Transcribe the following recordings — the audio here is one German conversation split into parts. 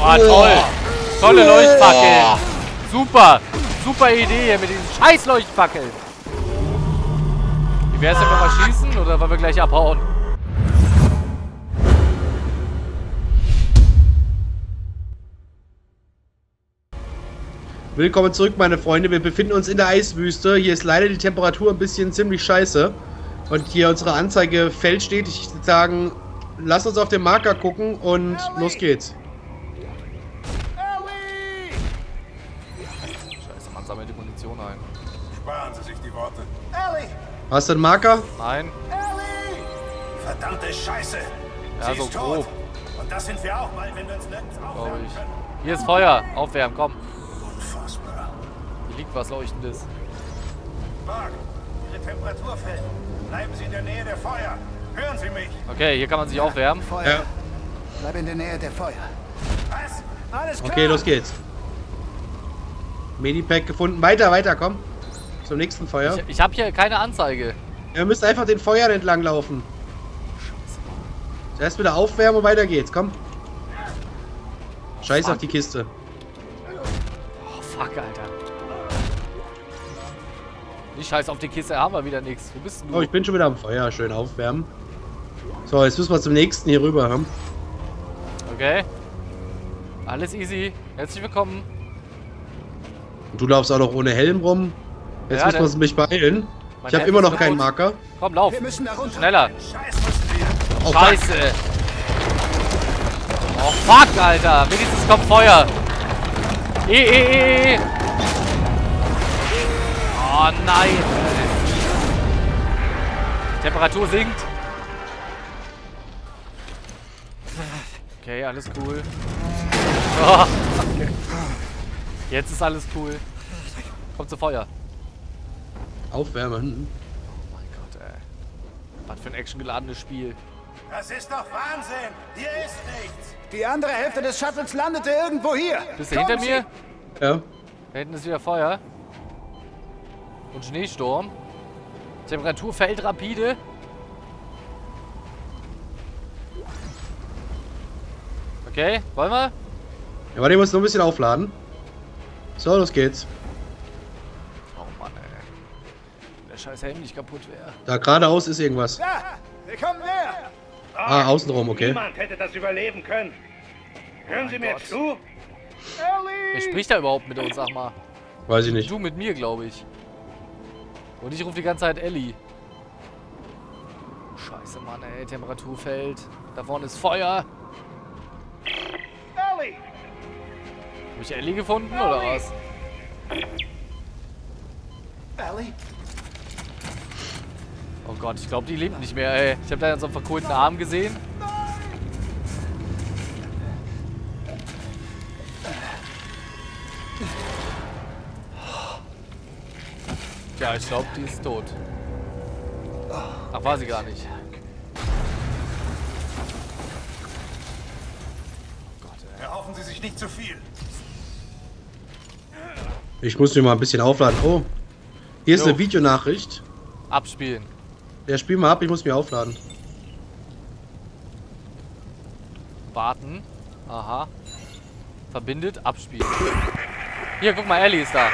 Oh, toll. Tolle Leuchtfackel. Super. Super Idee hier mit diesen scheiß Leuchtfackeln. Wie wär's denn, wenn wir schießen oder wollen wir gleich abhauen? Willkommen zurück, meine Freunde. Wir befinden uns in der Eiswüste. Hier ist leider die Temperatur ein bisschen ziemlich scheiße. Und hier unsere Anzeige fällt stetig. Ich würde sagen, lasst uns auf den Marker gucken und los geht's. Scheiße, man sammelt die Munition ein. Sparen Sie sich die Worte. Hast du einen Marker? Nein. Verdammte Scheiße. Sie ist tot. Und das sind wir auch mal, wenn wir uns nirgends aufwärmen können. Hier ist Feuer. Aufwärmen, komm. Liegt was Leuchtendes. Mark, Ihre Temperatur fällt. Bleiben Sie in der Nähe der Feuer. Hören Sie mich. Okay, hier kann man sich aufwärmen. Feuer. Ja. Bleib in der Nähe der Feuer. Was? Alles klar. Okay, los geht's. Medipack gefunden. Weiter, weiter, komm. Zum nächsten Feuer. Ich habe hier keine Anzeige. Ihr müsst einfach den Feuern entlang laufen. Zuerst wieder aufwärmen und weiter geht's, komm. Scheiß auf die Kiste. Oh, fuck, Alter. Ich scheiß auf die Kiste, haben wir wieder nichts. Wo bist denn du? Oh, ich bin schon wieder am Feuer. Schön aufwärmen. So, jetzt müssen wir zum nächsten hier rüber haben. Okay. Alles easy. Herzlich willkommen. Und du laufst auch noch ohne Helm rum. Jetzt müssen wir uns mich beeilen. Ich habe immer noch keinen Marker. Komm, lauf. Wir müssen da runter. Schneller. Oh, Scheiße. Oh, fuck, Alter. Wenigstens kommt Feuer. Oh nein! Die Temperatur sinkt. Okay, alles cool. Oh, okay. Jetzt ist alles cool. Kommt zu Feuer. Aufwärmen. Oh mein Gott, ey. Was für ein actiongeladenes Spiel. Das ist doch Wahnsinn! Hier ist nichts! Die andere Hälfte des Shuttles landete irgendwo hier. Bist du hinter mir? Ja. Da hinten ist wieder Feuer. Und Schneesturm. Temperatur fällt rapide. Okay, wollen wir? Ja, warte, ich muss noch ein bisschen aufladen. So, los geht's. Oh Mann, ey. Der scheiß Helm nicht kaputt wäre. Da geradeaus ist irgendwas. Ja, wir kommen näher. Ah, außenrum, okay. Niemand hätte das überleben können. Hören Sie mir zu? Wer spricht da überhaupt mit uns, sag mal? Weiß ich nicht. Du mit mir, glaube ich. Und ich rufe die ganze Zeit Ellie. Scheiße, Mann, ey. Temperatur fällt. Da vorne ist Feuer. Ellie! Hab ich Ellie gefunden, oder was? Ellie? Oh Gott, ich glaube, die lebt nicht mehr, ey. Ich habe da so einen verkohlten Arm gesehen. Ja, ich glaube, die ist tot. Ach, war sie gar nicht. Oh Gott, ey. Erhoffen Sie sich nicht zu viel. Ich muss mir mal ein bisschen aufladen. Oh, hier ist eine Videonachricht. Abspielen. Ja, spiel mal ab, ich muss mir aufladen. Warten. Aha. Verbindet, abspielen. Hier, guck mal, Ellie ist da.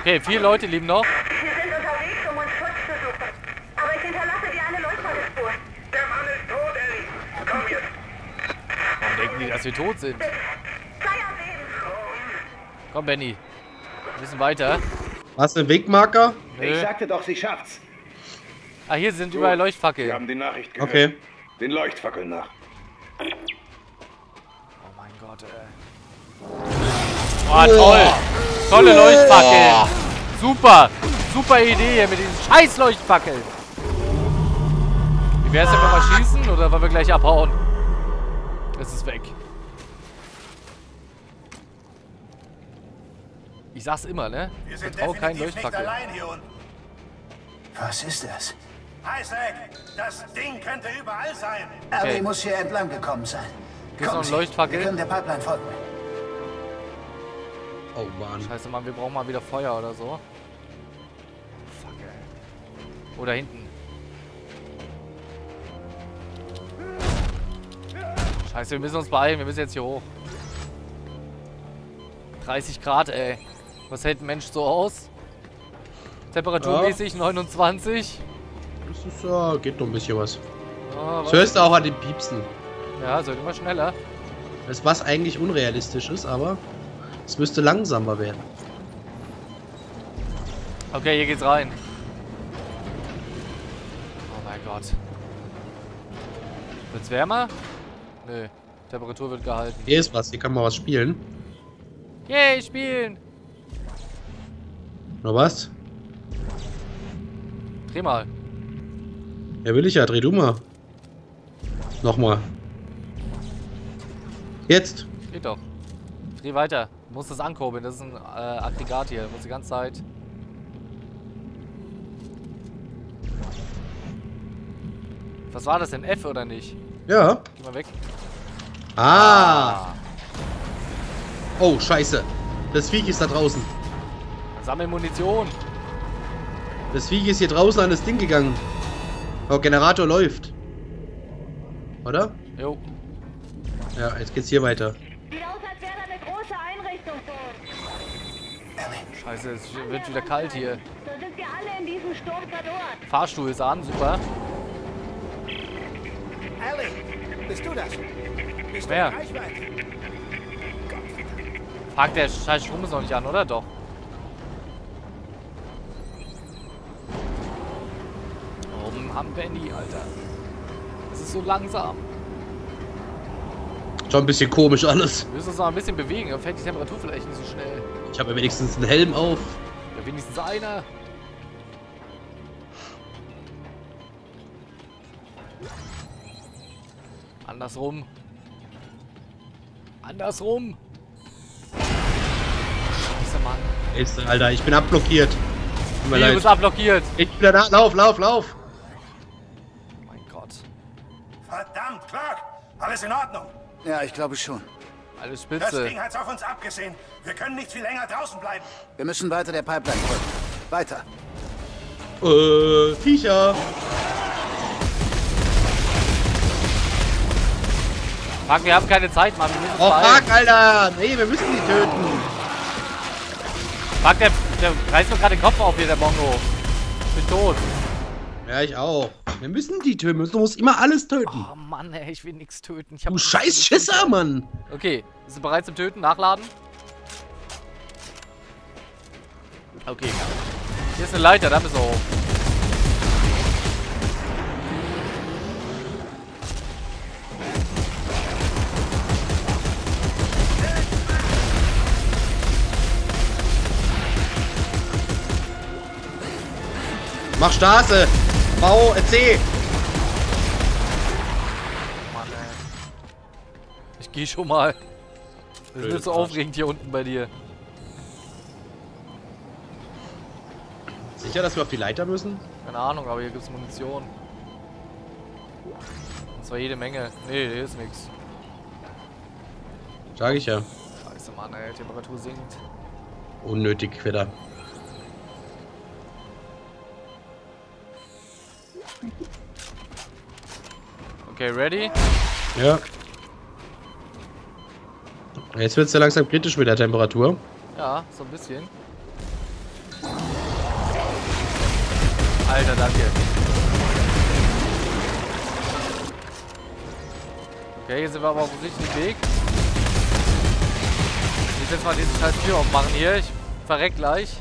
Okay, viele Leute leben noch. Wir sind unterwegs, um uns Schutz zu suchen. Aber ich hinterlasse dir eine Leuchtfackelspur. Der Mann ist tot, Ellie. Komm jetzt. Warum denken die, dass wir tot sind? Sei am Leben. Komm, Benny. Wir müssen weiter. Hast du einen Wegmarker? Nö. Ich sagte doch, sie schafft's. Ah, hier sind überall Leuchtfackeln. Wir haben die Nachricht gehört. Okay. Den Leuchtfackeln nach. Oh mein Gott, ey. Oh, toll. Tolle Leuchtfackeln. Super. Super Idee hier mit diesen scheiß Leuchtfackeln. Wie wär's denn, wenn wir schießen oder wollen wir gleich abhauen? Es ist weg. Ich sag's immer, ne? Wir sind kein Leuchtfackel. Was ist das? Isaac, das Ding könnte überall sein. Okay. Ellie muss hier entlang gekommen sein. Hier ist noch ein Leuchtfackel. Wir können der Pipeline folgen. Oh Mann. Scheiße, Mann, wir brauchen mal wieder Feuer oder so. Fuck, ey. Oder hinten. Scheiße, wir müssen uns beeilen. Wir müssen jetzt hier hoch. 30 Grad, ey. Was hält ein Mensch so aus? Temperaturmäßig ja. 29. Das ist ja... geht noch ein bisschen was. Ah, das hörst du auch an den Piepsen. Ja, sollte immer schneller. Das was eigentlich unrealistisch ist, aber... es müsste langsamer werden. Okay, hier geht's rein. Oh mein Gott. Wird's wärmer? Nö. Temperatur wird gehalten. Hier ist was, hier kann man was spielen. Yay, spielen! Noch was? Dreh mal. Ja, will ich ja. Dreh du mal. Nochmal. Jetzt. Geht doch. Dreh weiter. Du musst das ankurbeln. Das ist ein Aggregat hier. Du musst die ganze Zeit... Was war das denn? F oder nicht? Ja. Geh mal weg. Ah. Oh, scheiße. Das Viech ist da draußen. Sammel Munition. Das Viech ist hier draußen an das Ding gegangen. Oh, Generator läuft. Oder? Jo. Ja, jetzt geht's hier weiter. Sieht aus, als wäre da eine große Einrichtung vor. Scheiße, es wird wieder kalt hier. So sind wir alle in diesem Sturm verdorrt. Fahrstuhl ist an, super. Allen, bist du das? Bist du in Reichweite? Fuck, der scheiß Strom ist noch nicht an, oder? Doch. Oben am Benny, Alter. Das ist so langsam. Schon ein bisschen komisch alles. Wir müssen uns noch ein bisschen bewegen, dann fällt die Temperatur vielleicht nicht so schnell. Ich habe ja wenigstens einen Helm auf. Ja, wenigstens einer. Andersrum. Andersrum. Scheiße, Mann. Ist, Alter, ich bin abblockiert. Wie, du bist abblockiert. Ich bin da. Lauf, lauf, lauf. Oh mein Gott. Verdammt, Clark. Alles in Ordnung? Ja, ich glaube schon. Alles spitze. Das Ding hat's auf uns abgesehen. Wir können nicht viel länger draußen bleiben. Wir müssen weiter der Pipeline folgen. Weiter. Viecher. Fuck, wir haben keine Zeit, Mann. Wir müssen fuck, Alter. Nee, wir müssen die töten. Fuck, der reißt mir gerade den Kopf auf hier, der Bongo. Ich bin tot. Ja, ich auch. Wir müssen die töten. Du musst immer alles töten. Oh, Mann, ey. Ich will nichts töten. Du scheiß Schisser, Mann. Okay. Bist du bereit zum Töten? Nachladen? Okay. Hier ist eine Leiter. Da müssen wir hoch. Mach Straße! Bau C! Oh Mann, ey. Ich geh schon mal. Das ist nicht so aufregend hier unten bei dir. Sicher, dass wir auf die Leiter müssen? Keine Ahnung, aber hier gibt's Munition. Und zwar jede Menge. Nee, hier ist nichts. Sag ich ja. Scheiße, Mann, ey. Temperatur sinkt. Unnötig, Quitter. Okay, ready? Ja. Jetzt wird es ja langsam kritisch mit der Temperatur. Ja, so ein bisschen. Alter, danke. Okay, hier sind wir aber auf dem richtigen Weg. Ich muss jetzt mal diese scheiß Tür aufmachen hier. Ich verreck gleich.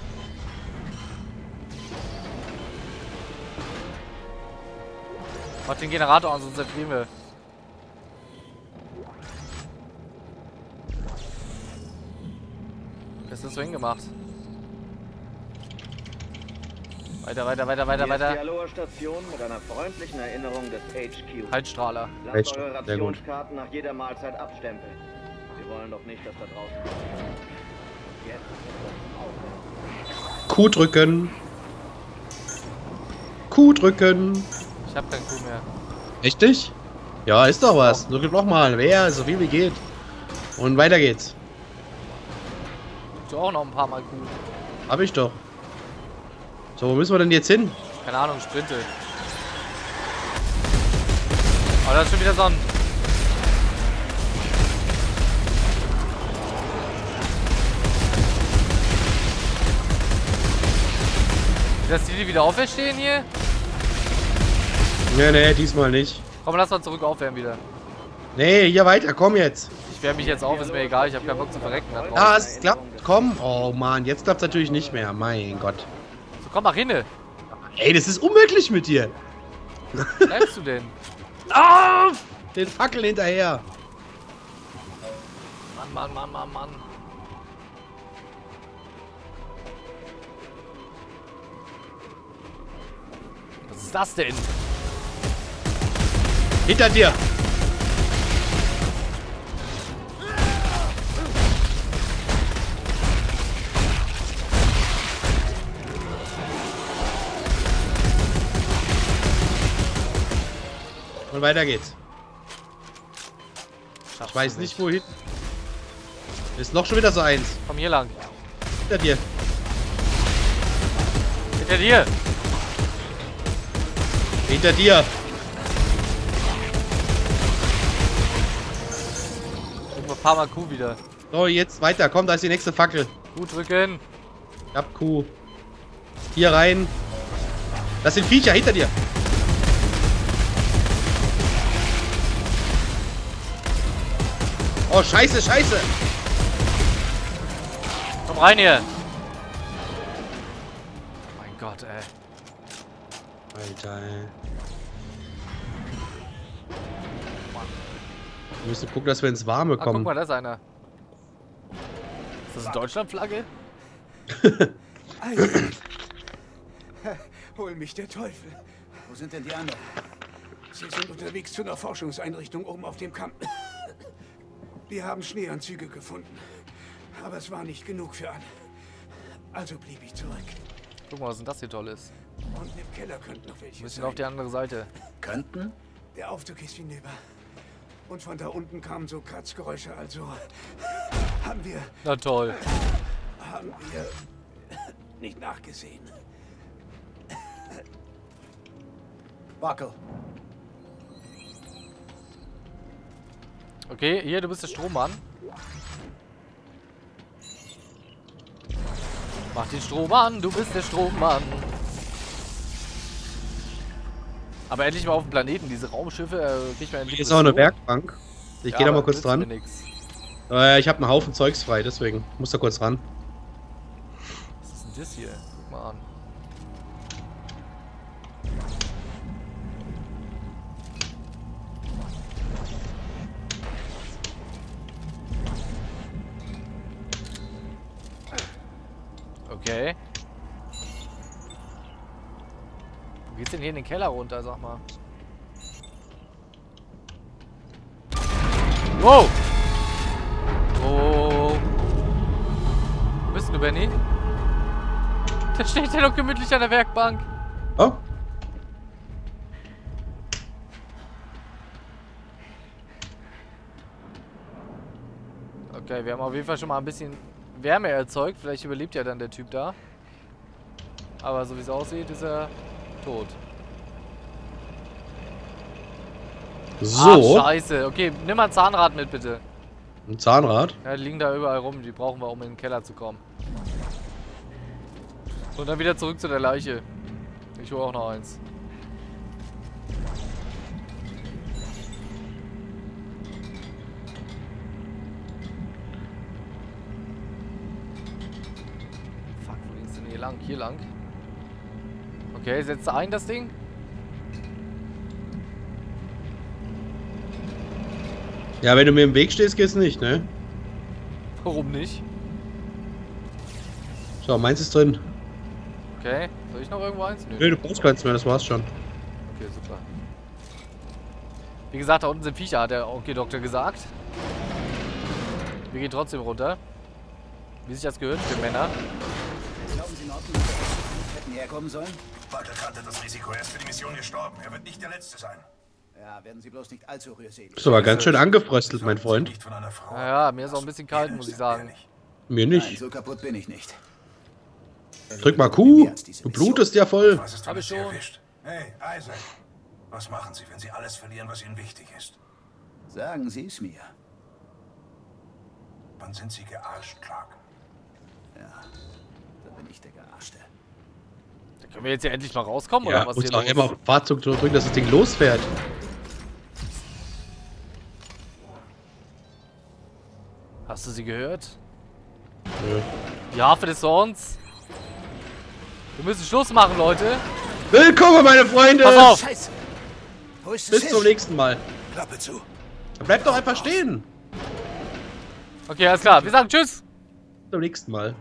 Mach den Generator an, sonst erfrieren wir. Was hast du hingemacht? Weiter, weiter, weiter, weiter, weiter. Hier ist die Aloha Station mit einer freundlichen Erinnerung des HQ. Heizstrahler. Lasst eure Rationskarten nach jeder Mahlzeit abstempeln. Wir wollen doch nicht, dass da draußen... Jetzt. Q drücken. Q drücken. Ich hab keinen Kuh mehr. Richtig? Ja, ist doch was. Drück nochmal. Wer? So viel wie geht. Und weiter geht's. Du auch noch ein paar Mal Kuh. Hab ich doch. So, wo müssen wir denn jetzt hin? Keine Ahnung, Sprinte. Oh, da ist schon wieder Sonnen. Dass die wieder auferstehen hier? Nee, nee, diesmal nicht. Komm, lass mal zurück aufwärmen wieder. Nee, hier weiter, komm jetzt. Ich wärme mich jetzt auf, ist mir egal, ich habe keinen Bock zu verrecken. Ah, es klappt, komm. Oh man, jetzt klappt es natürlich nicht mehr, mein Gott. So, komm mal hinne. Ey, das ist unmöglich mit dir. Wo bleibst du denn? Ah, den Fackeln hinterher. Mann, Mann, Mann, Mann, Mann. Was ist das denn? Hinter dir! Und weiter geht's. Ich weiß nicht wohin. Ist noch schon wieder so eins. Komm hier lang. Hinter dir. Hinter dir. Hinter dir. Paar Mal Q wieder. So, jetzt weiter. Komm, da ist die nächste Fackel. Q drücken. Ich hab Q. Hier rein. Das sind Viecher hinter dir. Oh, scheiße, scheiße. Komm rein hier. Oh mein Gott, ey. Alter, ey. Wir müssen gucken, dass wir ins Warme kommen. Guck mal, da ist einer. Ist das eine Deutschlandflagge? Alter. Hol mich der Teufel. Wo sind denn die anderen? Sie sind unterwegs zu einer Forschungseinrichtung oben auf dem Kamm. Wir haben Schneeanzüge gefunden. Aber es war nicht genug für alle. Also blieb ich zurück. Guck mal, was denn das hier toll ist. Unten im Keller könnten noch welche sein. Wir müssen auf die andere Seite. Könnten? Der Aufzug ist hinüber. Und von da unten kamen so Kratzgeräusche, also haben wir... Na toll. Haben wir nicht nachgesehen. Wackel. Okay, hier, du bist der Strohmann. Mach den Strom an, du bist der Strohmann. Aber endlich mal auf dem Planeten, diese Raumschiffe, krieg ich mal endlich. Hier ist auch eine Werkbank. Ich ja, gehe da mal kurz dran. Ich habe einen Haufen Zeugs frei, deswegen muss da kurz ran. Was ist denn das hier? Guck mal an. Okay. Wo geht's denn hier in den Keller runter, sag mal? Wow! Wow! Wo bist du, Benny? Da steht er doch gemütlich an der Werkbank. Oh? Okay, wir haben auf jeden Fall schon mal ein bisschen Wärme erzeugt. Vielleicht überlebt ja dann der Typ da. Aber so wie es aussieht, ist er... tot. So. Ach, scheiße. Okay, nimm mal ein Zahnrad mit, bitte. Ein Zahnrad? Ja, die liegen da überall rum. Die brauchen wir, um in den Keller zu kommen. Und dann wieder zurück zu der Leiche. Ich hole auch noch eins. Fuck, wo ging's denn hier lang? Hier lang? Okay, setzt ein das Ding. Ja, wenn du mir im Weg stehst, geht's nicht, ne? Warum nicht? So, meins ist drin. Okay, soll ich noch irgendwo eins? Nö, nee, du brauchst keins mehr, das war's schon. Okay, super. Wie gesagt, da unten sind Viecher, hat der OK-Doktor gesagt. Wir gehen trotzdem runter. Wie sich das gehört für Männer. Glauben Sie in Ordnung, hätten die herkommen sollen? Walter kannte das Risiko, er ist für die Mission gestorben. Er wird nicht der Letzte sein. Ja, werden Sie bloß nicht allzu rührselig. Ist aber ganz schön angefröstelt, mein Freund. Ja, mir ist auch ein bisschen kalt, muss ich sagen. Mir nicht. Nein, so kaputt bin ich nicht. Drück mal Q. Du blutest ja voll. Was ist damit erwischt? Hey, Isaac. Was machen Sie, wenn Sie alles verlieren, was Ihnen wichtig ist? Sagen Sie es mir. Wann sind Sie gearscht, Clark? Ja, da bin ich der Gearschte. Da können wir jetzt ja endlich mal rauskommen, ja, oder was? Ja, muss auch immer auf Fahrzeuge drücken, dass das Ding losfährt. Hast du sie gehört? Nö. Die Harfe des Horns. Wir müssen Schluss machen, Leute. Willkommen, meine Freunde. Pass auf. Scheiße. Wo ist das hin? Bis zum nächsten Mal. Klappe zu. Bleibt doch einfach stehen. Okay, alles klar. Wir sagen tschüss. Bis zum nächsten Mal.